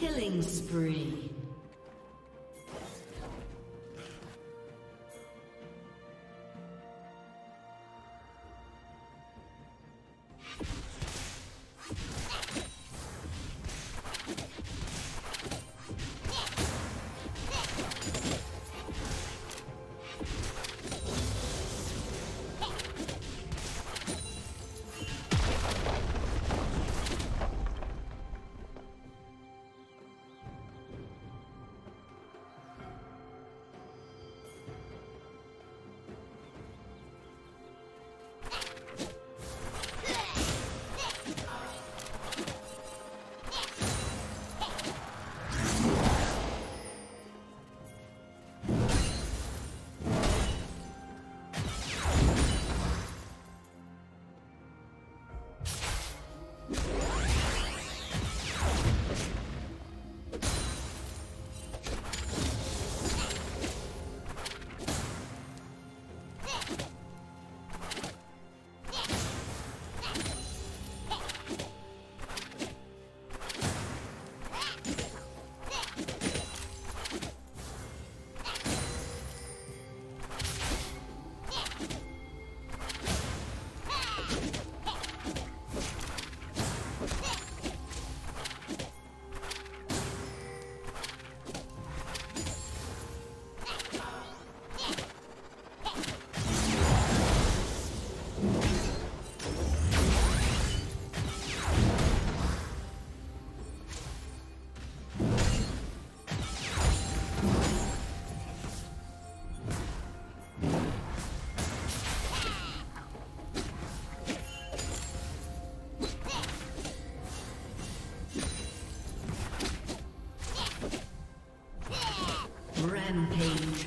Killing spree. Rampage.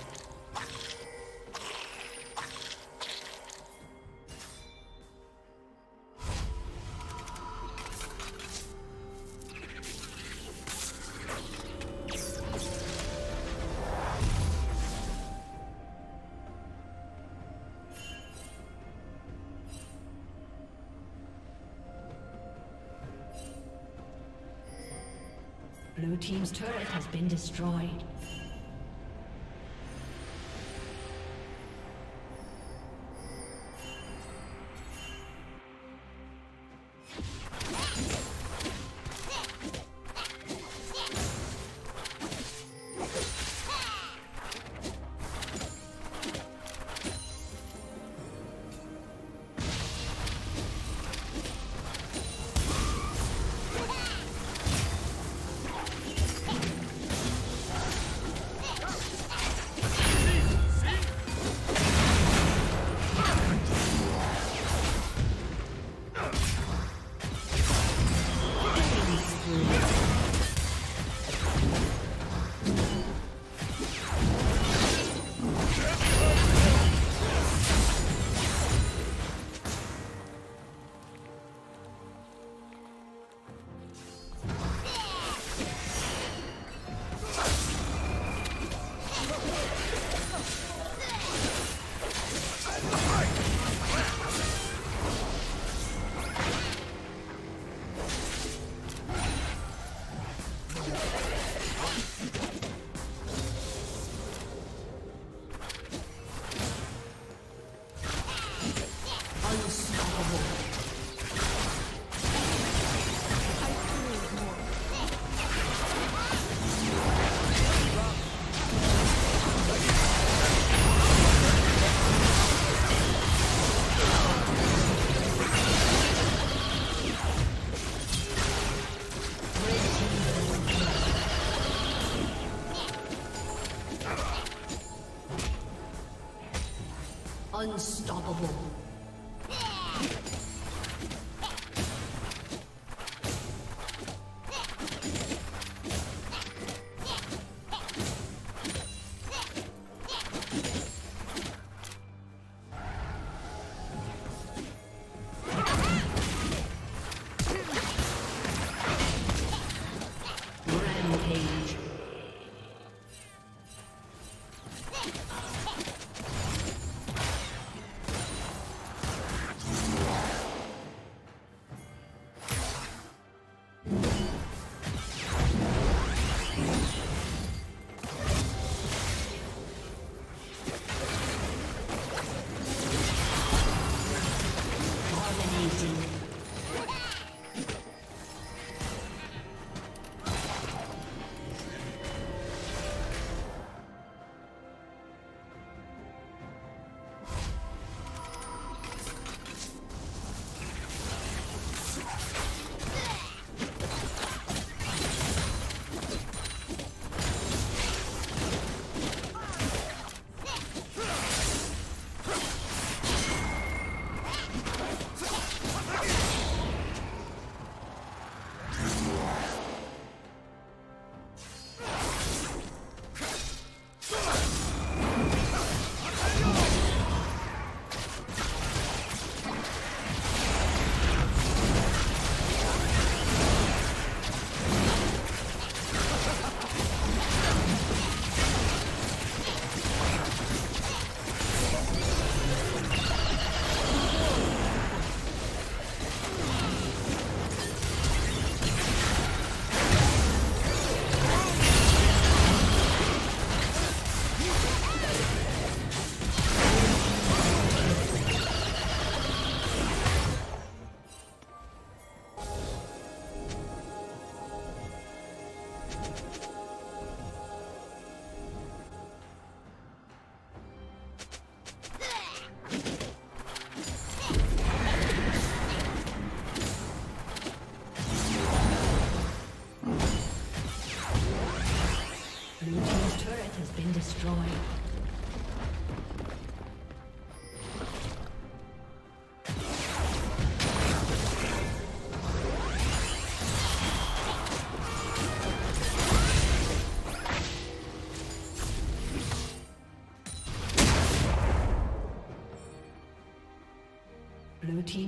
Blue team's turret has been destroyed. Unstoppable.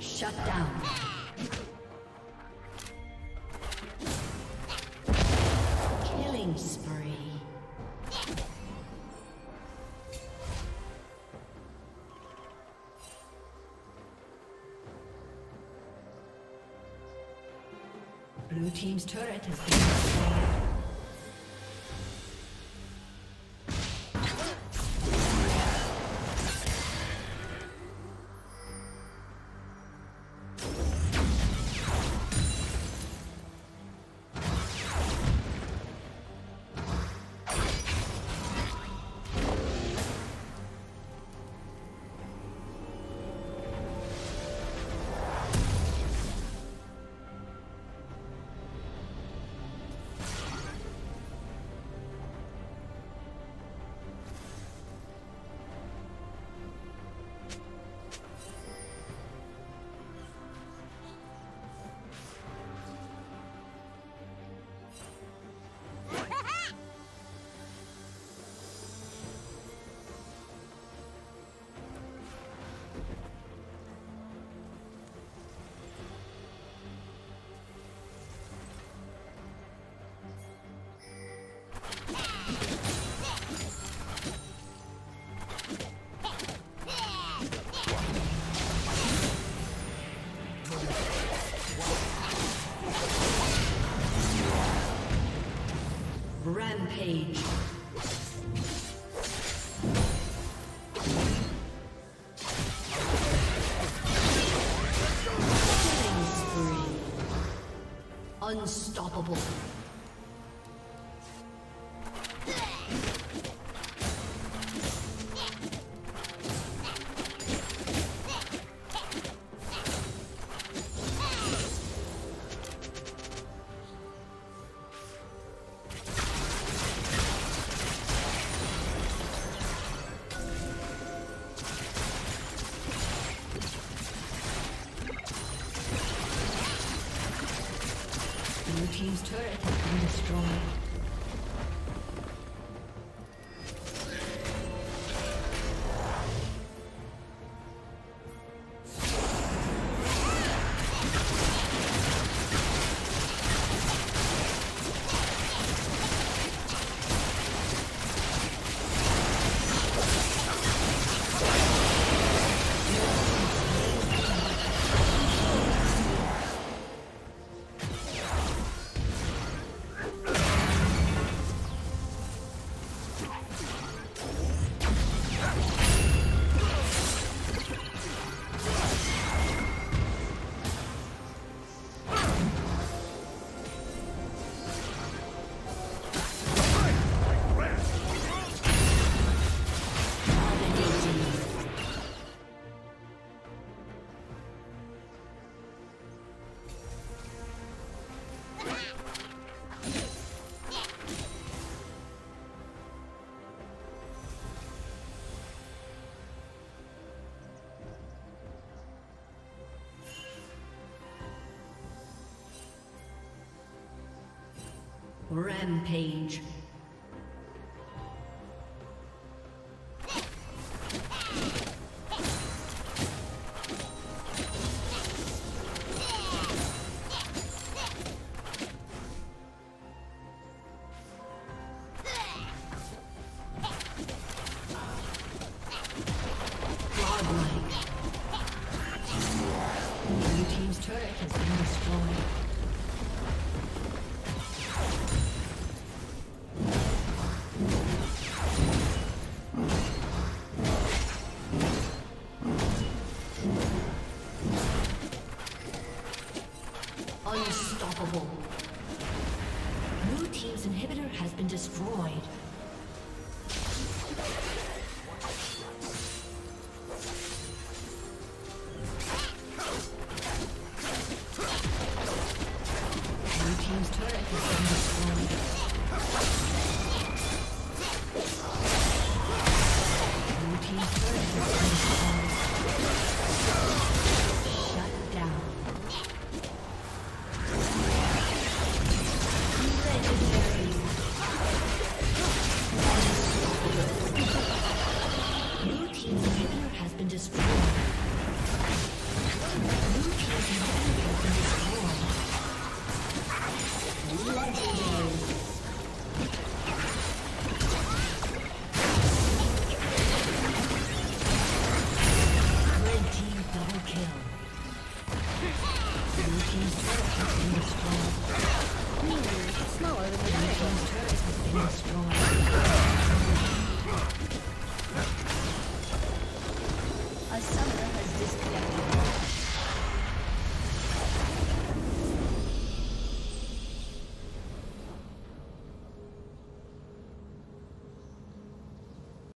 Shut down. Killing spree. Blue team's turret has been destroyed. Rampage. Killing spree. Unstoppable. Team's turret has been destroyed. Rampage. Unstoppable. Blue team's inhibitor has been destroyed. Destroyed.